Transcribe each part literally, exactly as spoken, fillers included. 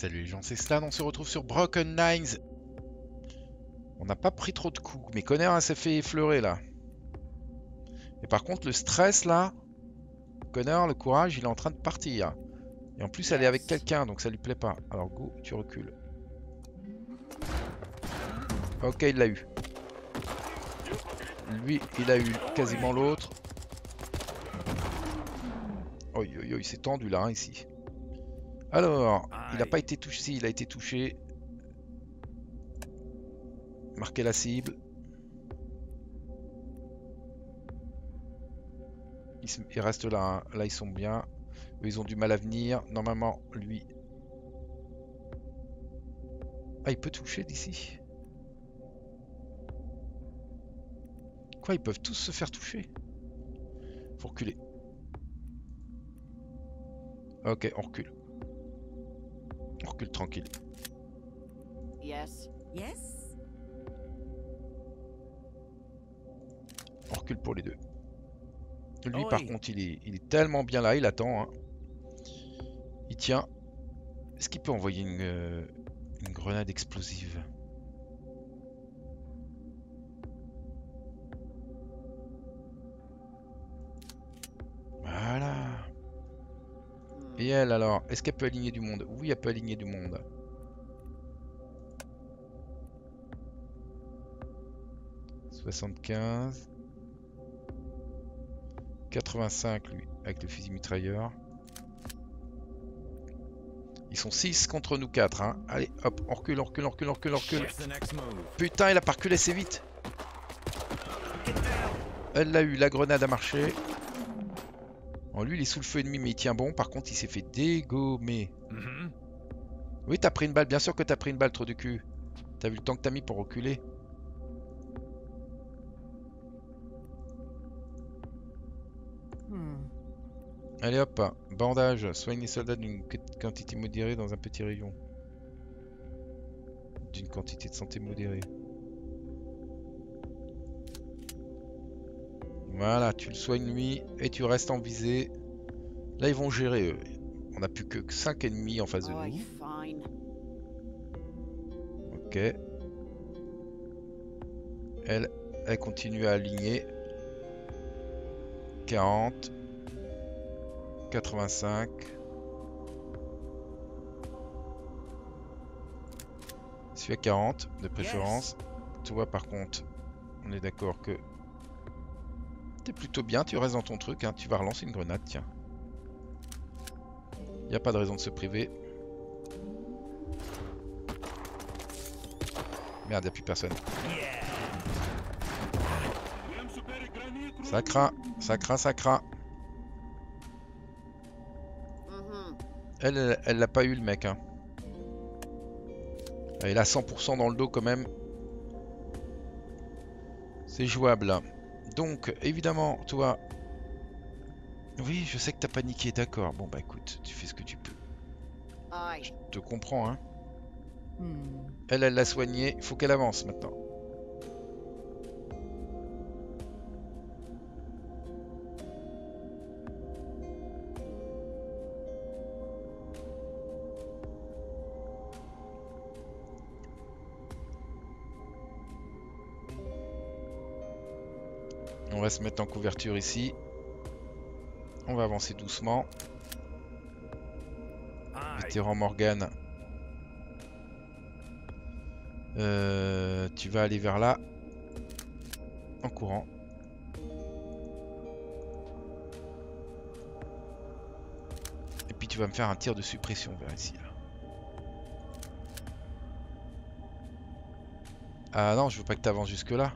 Salut les gens, c'est Slan, on se retrouve sur Broken Lines. On n'a pas pris trop de coups, mais Connor hein, s'est fait effleurer là. Et par contre le stress là, Connor, le courage, il est en train de partir. Et en plus elle est avec quelqu'un, donc ça lui plaît pas. Alors go, tu recules. Ok, il l'a eu. Lui, il a eu quasiment l'autre. Oh, il s'est tendu là, hein, ici. Alors, il n'a pas été touché. Si, il a été touché. Marquez la cible. Il, se... il reste là. Hein. Là, ils sont bien. Eux, ils ont du mal à venir. Normalement, lui... Ah, il peut toucher d'ici. Quoi, ils peuvent tous se faire toucher? Faut reculer. Ok, on recule. On recule tranquille. Yes. Yes. On recule pour les deux. Lui, oh par oui. contre, il est, il est tellement bien là, il attend. Hein. Il tient. Est-ce qu'il peut envoyer une, euh, une grenade explosive? Voilà. Et elle alors, est-ce qu'elle peut aligner du monde? Oui, elle peut aligner du monde. soixante-quinze. quatre-vingt-cinq, lui, avec le fusil mitrailleur. Ils sont six contre nous quatre. Hein. Allez, hop, on recule, on recule, on recule, on recule, on recule. Putain, il a pas reculé assez vite. Elle l'a eu, la grenade a marché. Bon, lui il est sous le feu ennemi mais il tient bon. Par contre il s'est fait dégommer. Mm-hmm. Oui t'as pris une balle. Bien sûr que t'as pris une balle, trop de cul. T'as vu le temps que t'as mis pour reculer. Mm. Allez hop. Bandage. Soigne les soldats d'une quantité modérée dans un petit rayon. D'une quantité de santé modérée. Voilà, tu le soignes lui et tu restes en visée. Là, ils vont gérer eux. On n'a plus que cinq ennemis en face de nous. Ok. Elle, elle continue à aligner. quarante. quatre-vingt-cinq. Celui à quarante, de préférence. Yes. Tu vois, par contre, on est d'accord que... T'es plutôt bien, tu restes dans ton truc, hein. Tu vas relancer une grenade, tiens. Y a pas de raison de se priver. Merde, y a plus personne. Ça craint, ça craint, ça craint. Elle, elle, elle l'a pas eu le mec, hein. Elle a cent pour cent dans le dos quand même. C'est jouable, hein. Donc, évidemment, toi... Oui, je sais que t'as paniqué, d'accord. Bon, bah écoute, tu fais ce que tu peux. Je te comprends, hein. Hmm. Elle, elle l'a soigné. Il faut qu'elle avance, maintenant. On va se mettre en couverture ici. On va avancer doucement. Vétéran Morgan. Euh, tu vas aller vers là. En courant. Et puis tu vas me faire un tir de suppression vers ici. Là. Ah non, je veux pas que tu avances jusque là.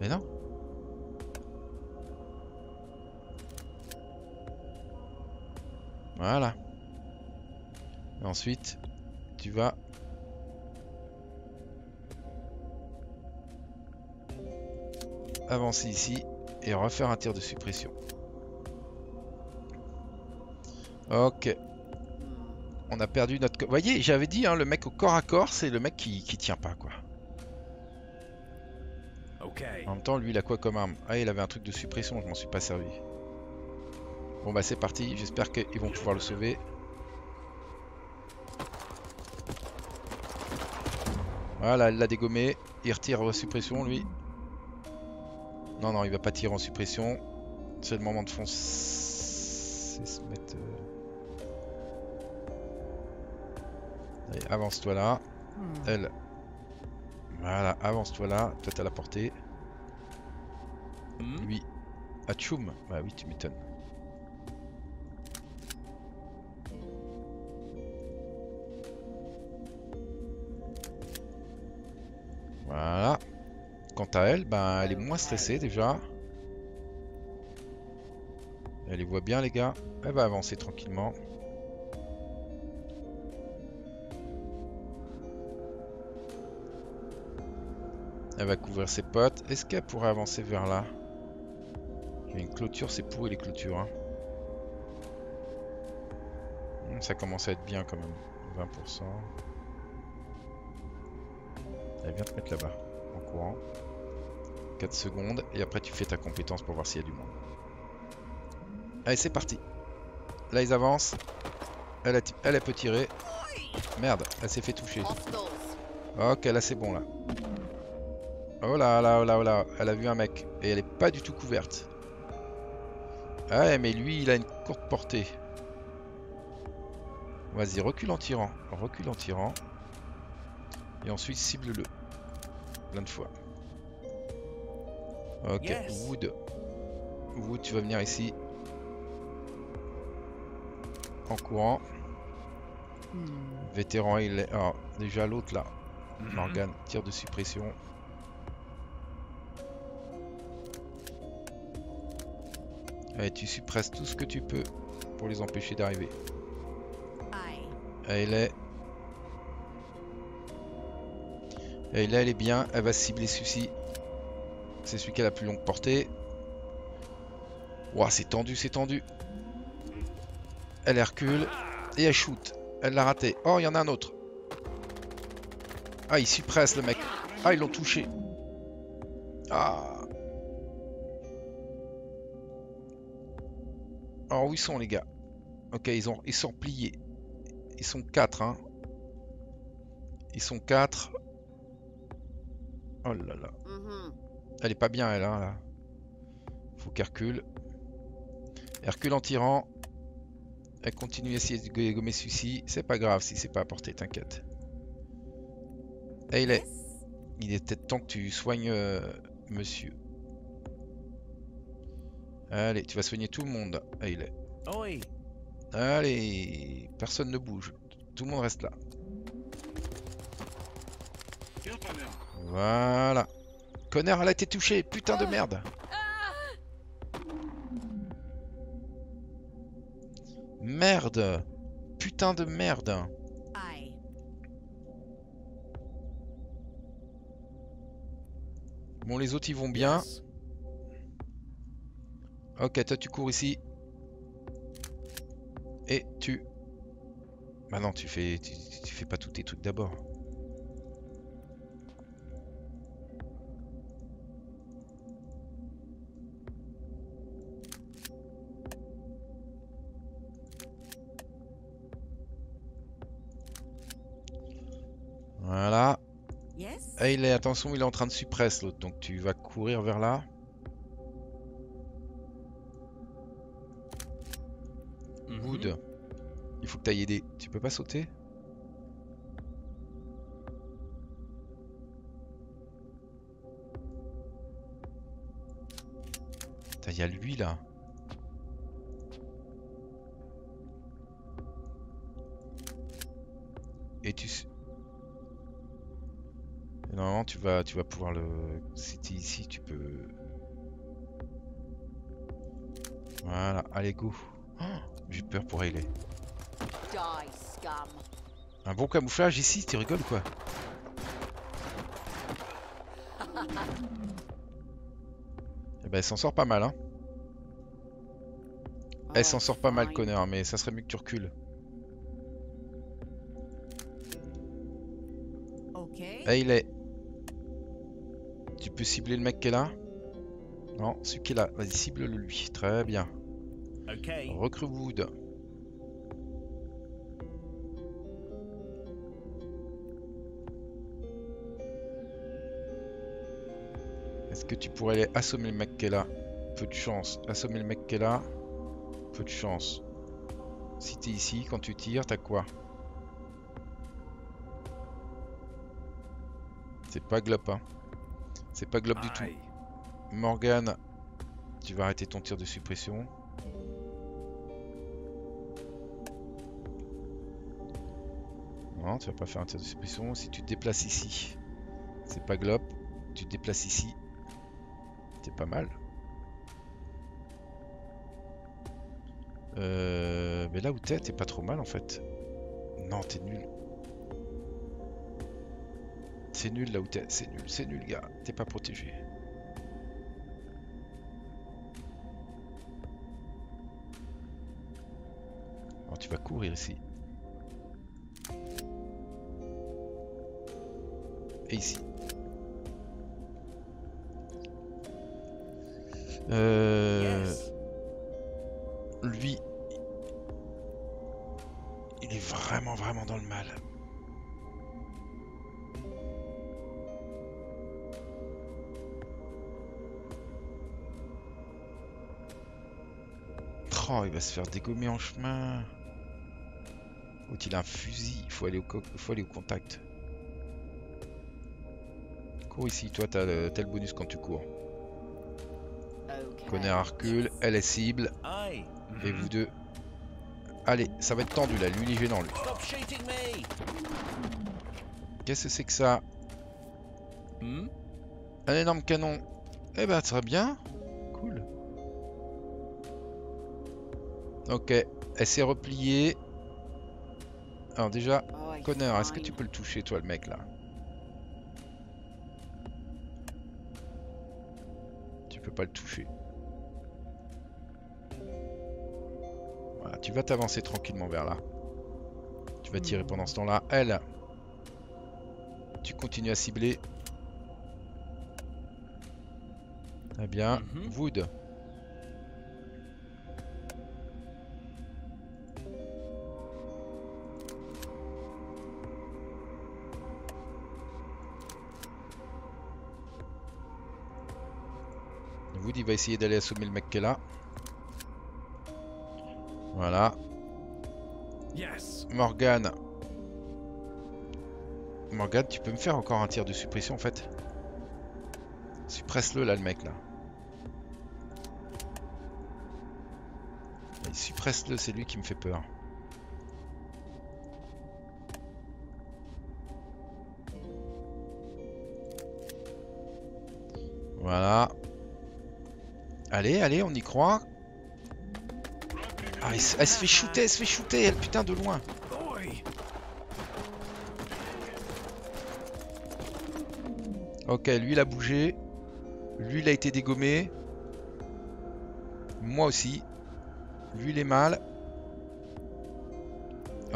Mais non. Voilà. Et ensuite, tu vas... avancer ici et refaire un tir de suppression. Ok. On a perdu notre... Vous voyez, j'avais dit, hein, le mec au corps à corps, c'est le mec qui, qui tient pas, quoi. En même temps, lui, il a quoi comme arme? Ah, il avait un truc de suppression, je m'en suis pas servi. Bon bah c'est parti, j'espère qu'ils vont pouvoir le sauver. Voilà, elle l'a dégommé. Il retire en suppression, lui. Non, non, il va pas tirer en suppression. C'est le moment de foncer. C'est se mettre... Allez, avance-toi là. Elle. Voilà, avance-toi là. Toi, t'as la portée. Lui. Atchoum. Bah oui, tu m'étonnes. Voilà. Quant à elle, ben, elle est moins stressée déjà. Elle les voit bien les gars. Elle va avancer tranquillement. Elle va couvrir ses potes. Est-ce qu'elle pourrait avancer vers là? Il y a une clôture, c'est pourri les clôtures. Hein. Ça commence à être bien quand même. vingt pour cent. Allez, viens te mettre là-bas, en courant. quatre secondes, et après tu fais ta compétence pour voir s'il y a du monde. Allez, c'est parti. Là, ils avancent. Elle, a elle, elle peut tirer. Merde, elle s'est fait toucher. Ok, là, c'est bon, là. Oh là, là, oh là, oh là. Elle a vu un mec, et elle est pas du tout couverte. Ouais, mais lui, il a une courte portée. Vas-y, recule en tirant. Recule en tirant. Et ensuite, cible-le. Plein de fois. Ok, yes. Wood. Wood, tu vas venir ici. En courant. Hmm. Vétéran, il est... Alors, déjà l'autre, là. Mm-hmm. Morgan, tir de suppression. Allez, tu suppresses tout ce que tu peux pour les empêcher d'arriver. Elle est... Et là, elle est bien. Elle va cibler celui-ci. C'est celui qui a la plus longue portée. Ouah, c'est tendu, c'est tendu. Elle recule. Et elle shoot. Elle l'a raté. Oh, il y en a un autre. Ah, il suppresse le mec. Ah, ils l'ont touché. Ah. Alors, où ils sont, les gars? Ok, ils, ont... ils sont pliés. Ils sont quatre, hein. Ils sont quatre. Oh là là. Mm-hmm. Elle est pas bien elle hein, là. Faut qu'elle recule. Elle recule en tirant. Elle continue à essayer de gommer celui-ci. C'est pas grave si c'est pas à portée, t'inquiète. Hey, il est. Il est peut-être temps que tu soignes euh, monsieur. Allez, tu vas soigner tout le monde. Hey, il est. Oi. Allez, personne ne bouge. Tout le monde reste là. Voilà. Connard, elle a été touchée. Putain de merde. Merde. Putain de merde. Bon, les autres, ils vont bien. Ok, toi, tu cours ici. Et tu... Bah non, tu fais, tu, tu fais pas tous tes trucs d'abord. Voilà. Yes. Et il est, attention, il est en train de suppresser l'autre. Donc tu vas courir vers là. Wood. Mm-hmm. Il faut que tu ailles aider. Tu peux pas sauter? Putain, il y a lui là. Et tu... Normalement tu vas tu vas pouvoir le. Si t'es ici tu peux. Voilà, allez go. Oh, j'ai peur pour Ailey. Un bon camouflage ici, tu rigoles quoi. Et bah elle s'en sort pas mal hein. Elle s'en sort pas mal connard, mais ça serait mieux que tu recules. Ailey. Tu peux cibler le mec qui est là? Non, celui qui est là. Vas-y, cible-le lui. Très bien. Okay. Recrue Wood. Est-ce que tu pourrais aller assommer le mec qui est là? Peu de chance. Assommer le mec qui est là. Peu de chance. Si t'es ici, quand tu tires, t'as quoi? C'est pas glop, hein. C'est pas glop du tout. Morgan, tu vas arrêter ton tir de suppression. Non, tu vas pas faire un tir de suppression. Si tu te déplaces ici, c'est pas glop. Tu te déplaces ici, c'est pas mal. Euh, mais là où t'es, t'es pas trop mal en fait. Non, t'es nul. C'est nul là où t'es, c'est nul, c'est nul gars, t'es pas protégé. Alors tu vas courir ici. Et ici. Euh... Yes. Lui, il est vraiment vraiment dans le mal. Oh, il va se faire dégommer en chemin. Faut-il un fusil? Il faut aller au, faut aller au contact. Cours ici, toi t'as le, t'as le bonus quand tu cours. Okay. Connard recule, elle est cible. Aye. Et vous deux. Allez, ça va être tendu là, lui il est gênant lui. Qu'est-ce que c'est que ça? hmm Un énorme canon. Eh ben très bien. Cool. Ok, elle s'est repliée. Alors déjà, oh, Connor, est-ce que tu peux le toucher toi le mec là? Tu peux pas le toucher. Voilà, tu vas t'avancer tranquillement vers là. Tu vas tirer pendant ce temps-là. Elle, tu continues à cibler. Très bien, mm-hmm. Wood. Wood, il va essayer d'aller assommer le mec qui est là. Voilà. Yes. Morgan. Morgan, tu peux me faire encore un tir de suppression en fait. Suppresse-le là, le mec là. Suppresse-le, c'est lui qui me fait peur. Voilà. Allez, allez, on y croit. Ah, elle, elle se fait shooter, elle se fait shooter, elle putain de loin. Ok, lui il a bougé. Lui il a été dégommé. Moi aussi. Lui il est mal.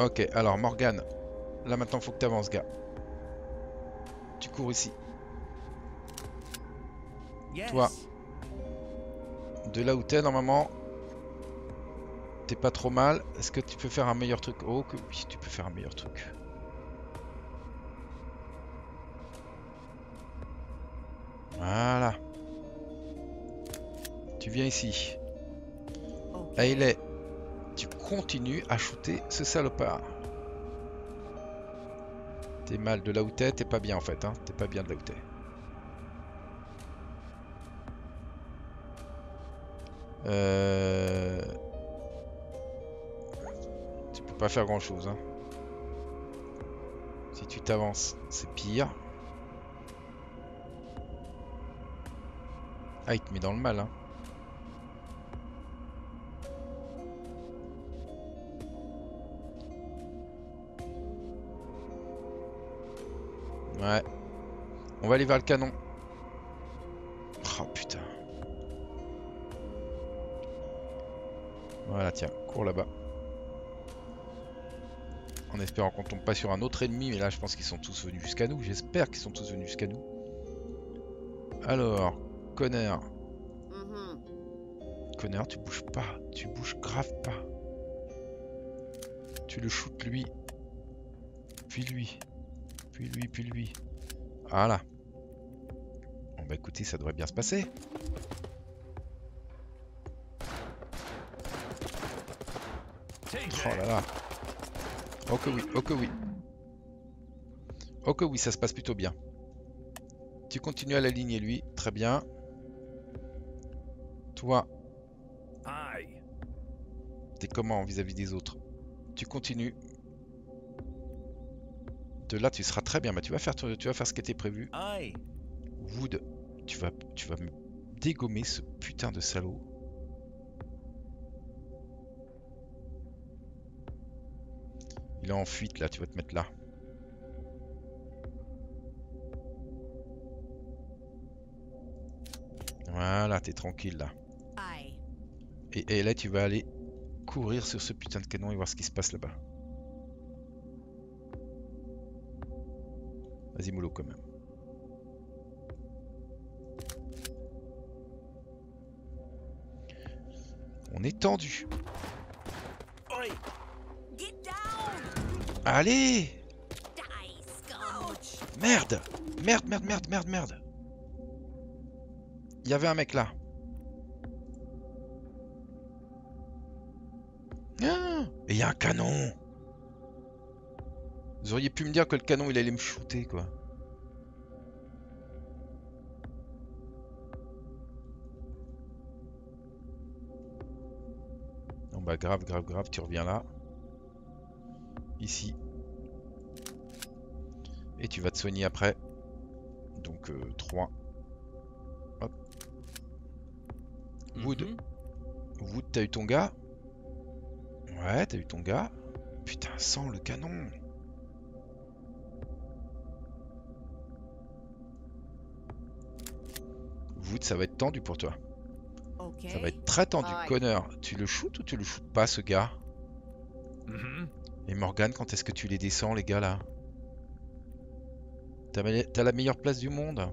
Ok, alors Morgan. Là maintenant faut que t'avances gars. Tu cours ici. Yes. Toi. De là où t'es, normalement, t'es pas trop mal. Est-ce que tu peux faire un meilleur truc? Oh, que oui, tu peux faire un meilleur truc. Voilà. Tu viens ici. Ailey, tu continues à shooter ce salopard. T'es mal de là où t'es, t'es pas bien en fait. Hein. T'es pas bien de là où t'es. Euh... Tu peux pas faire grand chose hein. Si tu t'avances c'est pire. Ah il te met dans le mal hein. Ouais. On va aller vers le canon. Oh putain. Voilà, tiens, cours là-bas. En espérant qu'on tombe pas sur un autre ennemi, mais là je pense qu'ils sont tous venus jusqu'à nous. J'espère qu'ils sont tous venus jusqu'à nous. Alors, Connor. Mm-hmm. Connor, tu bouges pas. Tu bouges grave pas. Tu le shootes lui. Puis lui. Puis lui, puis lui. Voilà. Bon bah écoutez, ça devrait bien se passer. Oh là là. Oh que oui, oh que oui. Oh que oui, ça se passe plutôt bien. Tu continues à l'aligner lui, très bien. Toi, t'es comment vis-à-vis des autres? Tu continues. De là, tu seras très bien. Bah, tu vas faire, tu vas faire ce qui était prévu. Wood, tu vas, tu vas me dégommer ce putain de salaud. Il est en fuite là, tu vas te mettre là. Voilà, t'es tranquille là. Et, et là, tu vas aller courir sur ce putain de canon et voir ce qui se passe là-bas. Vas-y, mollo quand même. On est tendu. Allez! Merde! Merde, merde, merde, merde, merde! Il y avait un mec là. Ah, et il y a un canon! Vous auriez pu me dire que le canon il allait me shooter quoi. Non bah grave, grave, grave, tu reviens là. Ici. Et tu vas te soigner après. Donc euh, trois. Hop. Mm-hmm. Wood. Wood, t'as eu ton gars? Ouais, t'as eu ton gars. Putain, sans le canon. Wood, ça va être tendu pour toi. Okay. Ça va être très tendu. Bye. Connor, tu le shootes ou tu le shootes pas ce gars? Mm-hmm. Et Morgan, quand est-ce que tu les descends les gars là? T'as la meilleure place du monde.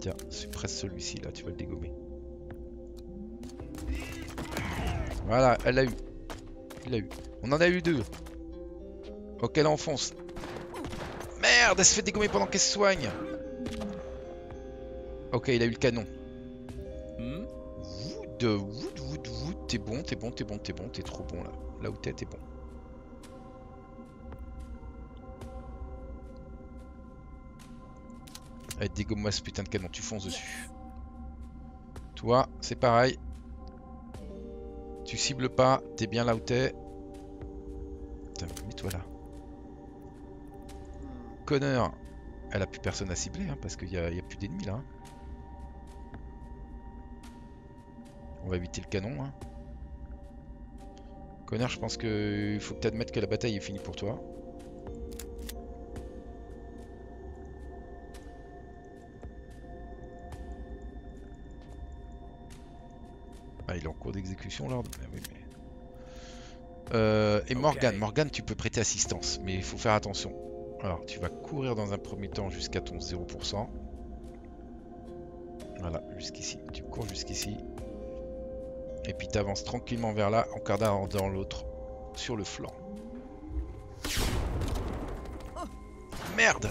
Tiens, suppresse celui-ci là, tu vas le dégommer. Voilà, elle l'a eu. Il l'a eu. On en a eu deux. Ok, elle enfonce. Merde, elle se fait dégommer pendant qu'elle se soigne. Ok, il a eu le canon. De Wood, Wood, Wood, t'es bon, t'es bon, t'es bon, t'es bon, t'es trop bon là. Là où t'es, t'es bon. Allez, dégomme-moi ce putain de canon, tu fonces dessus. Toi, c'est pareil. Tu cibles pas, t'es bien là où t'es. Putain, mets-toi là. Connor, elle a plus personne à cibler, hein, parce qu'il n'y a, y a plus d'ennemis là. On va éviter le canon. Hein. Connard, je pense qu'il faut que tu admettes que la bataille est finie pour toi. Ah, il est en cours d'exécution l'ordre. Ah, oui, mais... euh, et okay. Morgan, Morgan, tu peux prêter assistance, mais il faut faire attention. Alors, tu vas courir dans un premier temps jusqu'à ton zéro pour cent. Voilà, jusqu'ici. Tu cours jusqu'ici. Et puis t'avances tranquillement vers là, en cardant dans l'autre, sur le flanc. Oh. Merde!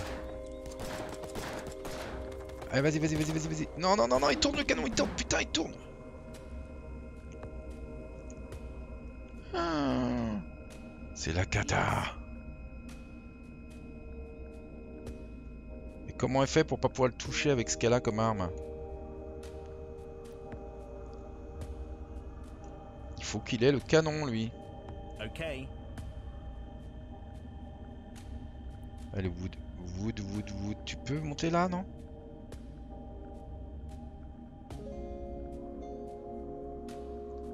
Allez, vas-y, vas-y, vas-y, vas-y, vas-y. Non, non, non, non, il tourne le canon, il tourne, putain, il tourne! Hmm. C'est la cata! Et comment elle fait pour pas pouvoir le toucher avec ce qu'elle a comme arme? Faut qu'il ait le canon lui. Ok. Allez Wood, Wood, Wood, Wood. Tu peux monter là, non?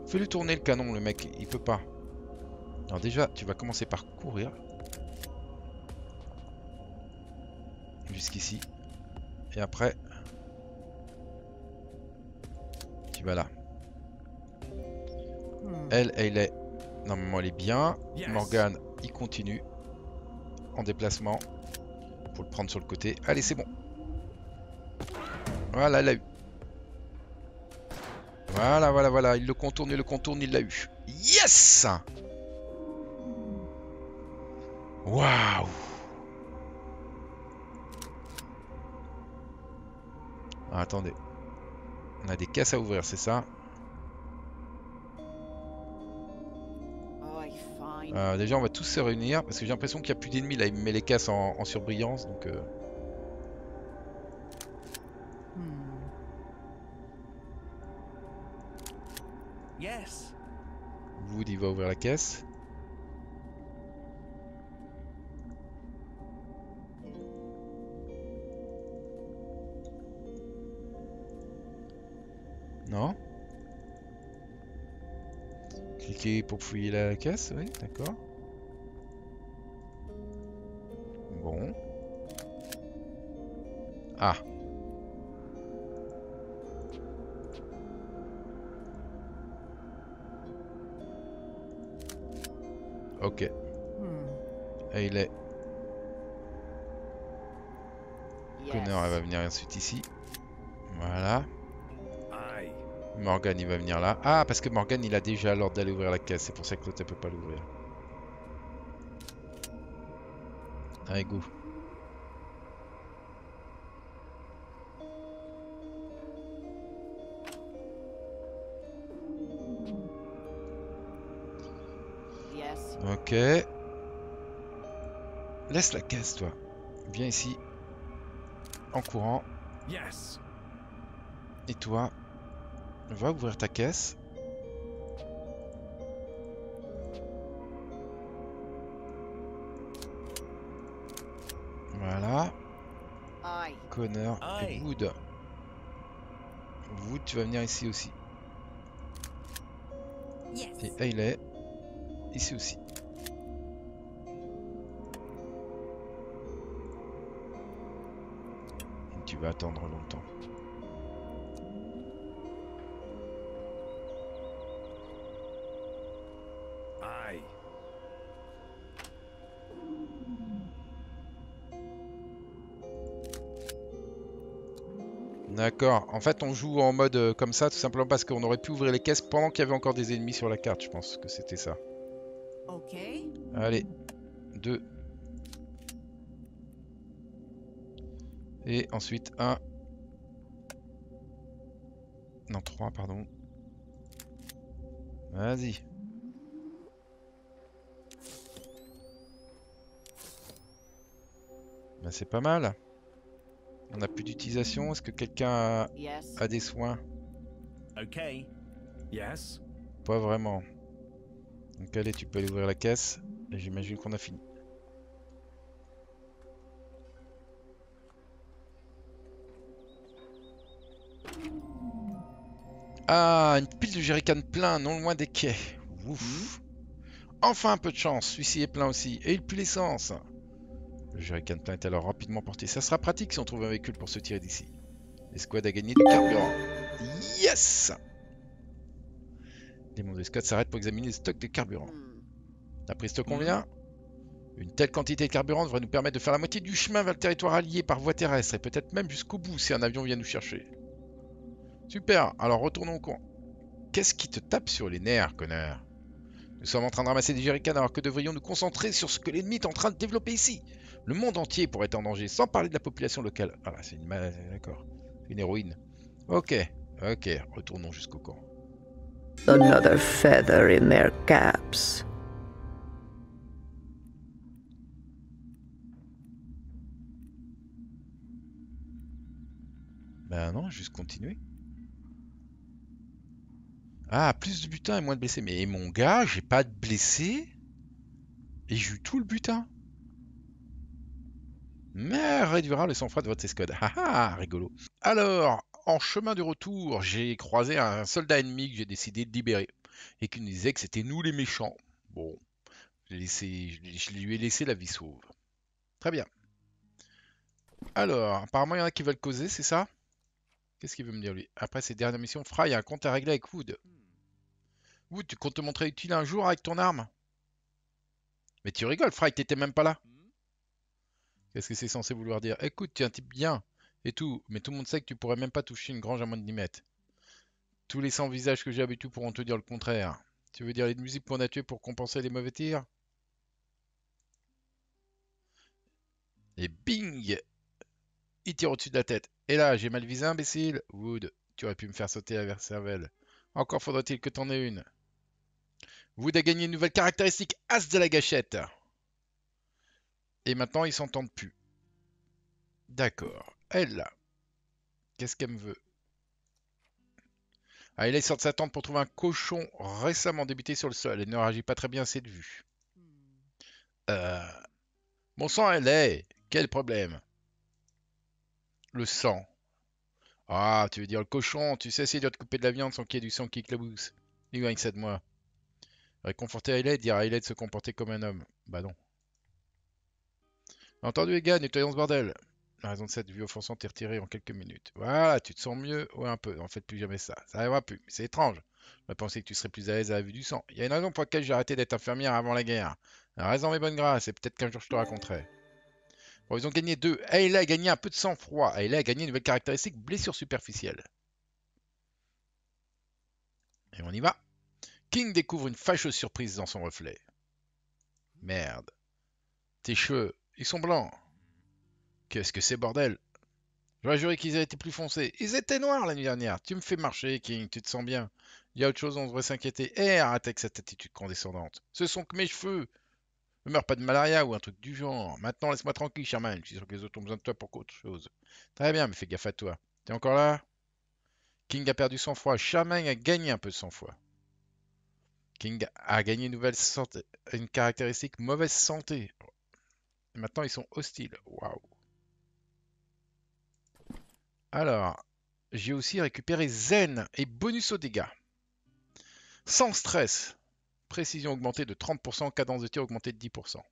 Fais-lui tourner le canon, le mec, il peut pas. Alors déjà, tu vas commencer par courir. Jusqu'ici. Et après. Tu vas là. Elle, elle est... Normalement, elle est bien. Yes. Morgan, il continue. en déplacement pour le prendre sur le côté. Allez, c'est bon. Voilà, il l'a eu. Voilà, voilà, voilà. Il le contourne, il le contourne, il l'a eu. Yes! Waouh! Ah, attendez. On a des caisses à ouvrir, c'est ça? Euh, déjà on va tous se réunir parce que j'ai l'impression qu'il n'y a plus d'ennemis là, il me met les casses en, en surbrillance donc euh... hmm. Yes. Wood il va ouvrir la caisse. Non. Cliquez pour fouiller la caisse, oui, d'accord. Bon. Ah. Ok. Hmm. Et il est... Yes. Connor, elle va venir ensuite ici. Voilà. Morgan il va venir là. Ah parce que Morgan il a déjà l'ordre d'aller ouvrir la caisse. C'est pour ça que l'autre elle peut pas l'ouvrir. Allez go. Yes. Ok. Laisse la caisse toi. Viens ici. En courant. Yes. Et toi? Va ouvrir ta caisse. Voilà. Aye. Connor et Wood. Wood, tu vas venir ici aussi. Yes. Et Ailey, ici aussi. Et tu vas attendre longtemps. D'accord, en fait on joue en mode comme ça tout simplement parce qu'on aurait pu ouvrir les caisses pendant qu'il y avait encore des ennemis sur la carte, je pense que c'était ça. Ok. Allez, deux. Et ensuite un. Non, trois, pardon. Vas-y. Ben c'est pas mal. On n'a plus d'utilisation. Est-ce que quelqu'un a... Yes. a des soins? Ok. Yes. Pas vraiment. Donc allez, tu peux aller ouvrir la caisse. Et j'imagine qu'on a fini. Ah, une pile de jerrycan plein, non loin des quais. Ouf. Enfin un peu de chance. Celui-ci est plein aussi. Et il pue l'essence. Le jerrycan plein est alors rapidement porté. Ça sera pratique si on trouve un véhicule pour se tirer d'ici. L'escouade a gagné du carburant. Yes! Les membres de l'escouade s'arrêtent pour examiner le stock de carburant. La prise te convient? Une telle quantité de carburant devrait nous permettre de faire la moitié du chemin vers le territoire allié par voie terrestre et peut-être même jusqu'au bout si un avion vient nous chercher. Super, alors retournons au camp. Qu'est-ce qui te tape sur les nerfs, connard? Nous sommes en train de ramasser des jerrycans alors que devrions nous concentrer sur ce que l'ennemi est en train de développer ici. Le monde entier pourrait être en danger, sans parler de la population locale. Ah, c'est une mal... D'accord. Une héroïne. Ok, ok, retournons jusqu'au camp. Another feather in their caps. Ben non, juste continuer. Ah, plus de butin et moins de blessés. Mais mon gars, j'ai pas de blessés. Et j'ai eu tout le butin. Mais réduira le sang-froid de votre escouade. Haha, rigolo. Alors, en chemin du retour, j'ai croisé un soldat ennemi que j'ai décidé de libérer. Et qui nous disait que c'était nous les méchants. Bon, je, laissé, je lui ai laissé la vie sauve. Très bien. Alors, apparemment il y en a qui veulent causer, c'est ça? Qu'est-ce qu'il veut me dire lui? Après ces dernières missions, Fry a un compte à régler avec Wood. Wood, tu comptes te montrer utile un jour avec ton arme? Mais tu rigoles, Fry, t'étais même pas là. Qu'est-ce que c'est censé vouloir dire? Écoute, tu es un type bien et tout, mais tout le monde sait que tu pourrais même pas toucher une grange à moins de dix mètres. Tous les cent visages que j'ai habitués pourront te dire le contraire. Tu veux dire les musiques qu'on a tuées pour compenser les mauvais tirs? Et bing! Il tire au-dessus de la tête. Et là, j'ai mal visé, imbécile. Wood, tu aurais pu me faire sauter la cervelle. Encore faudrait-il que t'en aies une. Wood a gagné une nouvelle caractéristique, as de la gâchette. Et maintenant, ils s'entendent plus. D'accord. Elle, là. Qu'est-ce qu'elle me veut? Ailey sort de sa tente pour trouver un cochon récemment débuté sur le sol. Elle ne réagit pas très bien à cette vue. Euh... Mon sang, Ailey. Quel problème? Le sang. Ah, tu veux dire le cochon. Tu sais, c'est dur de couper de la viande sans qu'il y ait du sang qui éclabousse. Éloigne ça de moi. Réconforter Ailey, dire à Ailey de se comporter comme un homme. Bah non. Entendu les gars, nettoyons ce bordel. La raison de cette vue offensante est retirée en quelques minutes. Voilà, tu te sens mieux? Ouais, un peu. En fait, plus jamais ça. Ça n'arrivera plus. C'est étrange. Je pensais que tu serais plus à l'aise à la vue du sang. Il y a une raison pour laquelle j'ai arrêté d'être infirmière avant la guerre. La raison, mes bonnes grâces, et peut-être qu'un jour je te raconterai. Bon, ils ont gagné deux. Ailey a gagné un peu de sang-froid. Ailey a gagné une nouvelle caractéristique, blessure superficielle. Et on y va. King découvre une fâcheuse surprise dans son reflet. Merde. Tes cheveux, ils sont blancs. Qu'est-ce que c'est, bordel? J'aurais juré qu'ils étaient plus foncés. Ils étaient noirs la nuit dernière. Tu me fais marcher, King, tu te sens bien. Il y a autre chose dont on devrait s'inquiéter. Eh, arrête avec cette attitude condescendante. Ce sont que mes cheveux. Ne meurs pas de malaria ou un truc du genre. Maintenant, laisse-moi tranquille, Sherman. Je suis sûr que les autres ont besoin de toi pour autre chose. Très bien, mais fais gaffe à toi. T'es encore là? King a perdu son froid. Sherman a gagné un peu de sang-froid. King a gagné une nouvelle santé, une caractéristique mauvaise santé. Et maintenant, ils sont hostiles. Waouh. Alors, j'ai aussi récupéré zen et bonus aux dégâts. Sans stress. Précision augmentée de trente pour cent, cadence de tir augmentée de dix pour cent.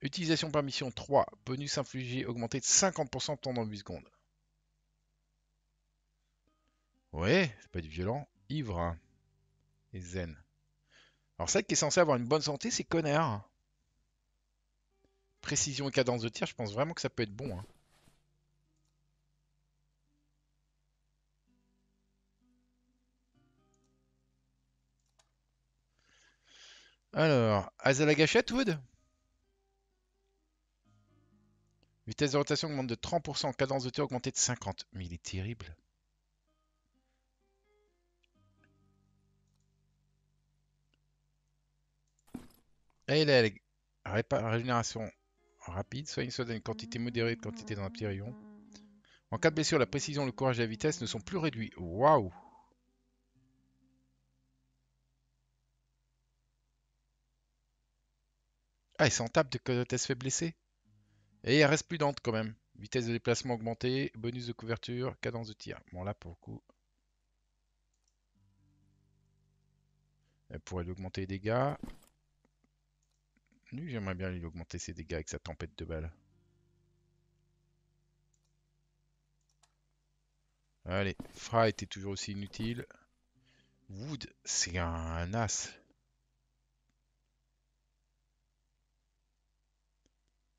Utilisation par mission trois. Bonus infligé augmenté de cinquante pour cent pendant huit secondes. Ouais, c'est pas du violent. Ivre. Et zen. Alors celle qui est censée avoir une bonne santé, c'est Connor. Précision et cadence de tir, je pense vraiment que ça peut être bon. Hein. Alors, as à la gâchette, Wood. Vitesse de rotation augmente de trente pour cent, cadence de tir augmentée de cinquante pour cent. Mais il est terrible. Et la régénération rapide, soigne soudain une quantité modérée de quantité dans un petit rayon. En cas de blessure, la précision, le courage et la vitesse ne sont plus réduits. Waouh! Ah, il s'en tape de que elle se fait blesser. Et elle reste plus dente quand même. Vitesse de déplacement augmentée, bonus de couverture, cadence de tir. Bon, là pour le coup. Elle pourrait augmenter les dégâts. Lui, j'aimerais bien lui augmenter ses dégâts avec sa tempête de balles. Allez, Fry était toujours aussi inutile. Wood, c'est un, un as.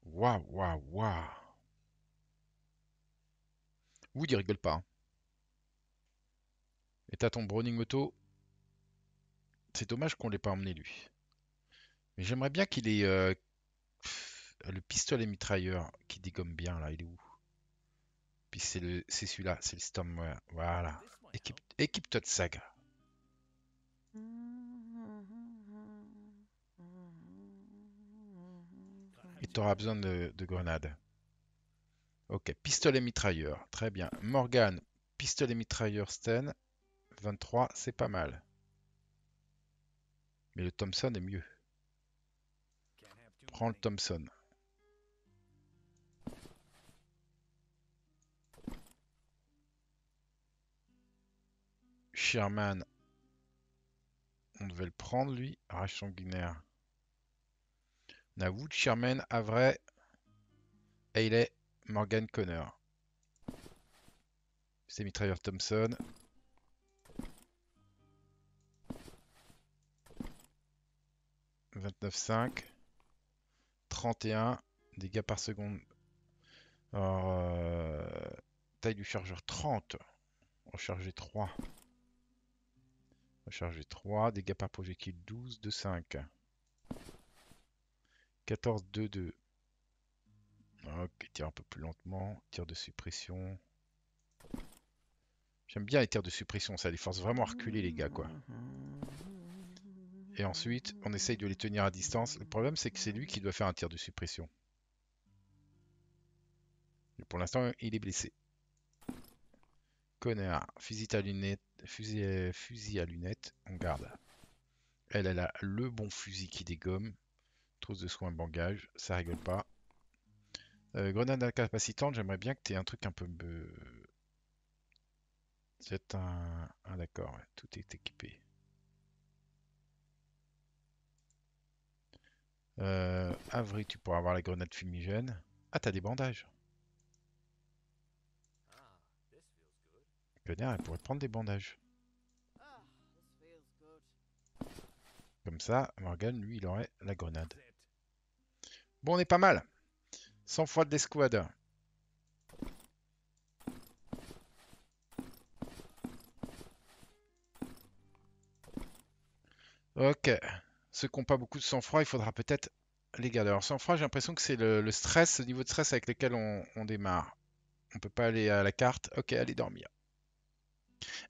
Waouh, waouh, waouh. Wood, il rigole pas. Hein. Et t'as ton Browning auto. C'est dommage qu'on l'ait pas emmené, lui. Mais j'aimerais bien qu'il ait euh, pff, le pistolet mitrailleur qui dégomme bien là, il est où? Puis c'est le c'est celui-là, c'est le Stormware. Voilà. Équipe, équipe-toi de saga. Et t'auras besoin de, de grenades. Ok, pistolet mitrailleur, très bien. Morgan, pistolet mitrailleur Sten, vingt-trois, c'est pas mal. Mais le Thompson est mieux. Prends le Thompson. Sherman. On devait le prendre, lui. Rage sanguinaire. On a Wood, Sherman, Avray, Ailey, Morgan, Connor. C'est mitrailleur Thompson. vingt-neuf virgule cinq. trente et un, Dégâts par seconde. Alors, euh, taille du chargeur trente. Recharger trois. Recharger trois. Dégâts par projectile douze, deux, cinq. quatorze, deux, deux. Ok, tire un peu plus lentement. Tir de suppression. J'aime bien les tirs de suppression, ça les force vraiment à reculer les gars quoi. Et ensuite, on essaye de les tenir à distance. Le problème c'est que c'est lui qui doit faire un tir de suppression. Et pour l'instant, il est blessé. Connard, fusil à lunettes, fusil, fusil à lunettes, on garde. Elle, elle a le bon fusil qui dégomme. Trousse de soins, bangage, ça rigole pas. Euh, grenade incapacitante, j'aimerais bien que tu aies un truc un peu... C'est un... Ah d'accord, ouais. Tout est équipé. Euh, Avril, tu pourras avoir la grenade fumigène. Ah, t'as des bandages. Connard, elle pourrait prendre des bandages. Comme ça, Morgan, lui, il aurait la grenade. Bon, on est pas mal. cent fois de l'escouade. Ok. Ceux qui n'ont pas beaucoup de sang-froid, il faudra peut-être les garder. Alors, sang-froid, j'ai l'impression que c'est le, le stress, le niveau de stress avec lequel on, on démarre. On peut pas aller à la carte. Ok, allez dormir.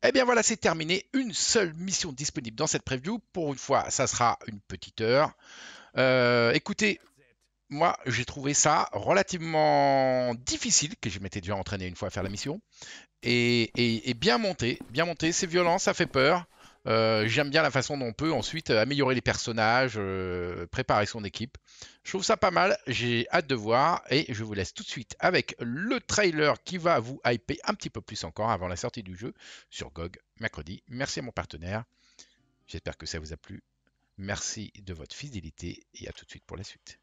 Et eh bien voilà, c'est terminé. Une seule mission disponible dans cette preview. Pour une fois, ça sera une petite heure. Euh, écoutez, moi, j'ai trouvé ça relativement difficile, que je m'étais déjà entraîné une fois à faire la mission. Et, et, et bien monté, bien monté. C'est violent, ça fait peur. Euh, j'aime bien la façon dont on peut ensuite améliorer les personnages, euh, préparer son équipe. Je trouve ça pas mal, j'ai hâte de voir et je vous laisse tout de suite avec le trailer qui va vous hyper un petit peu plus encore avant la sortie du jeu sur G O G mercredi. Merci à mon partenaire, j'espère que ça vous a plu, merci de votre fidélité et à tout de suite pour la suite.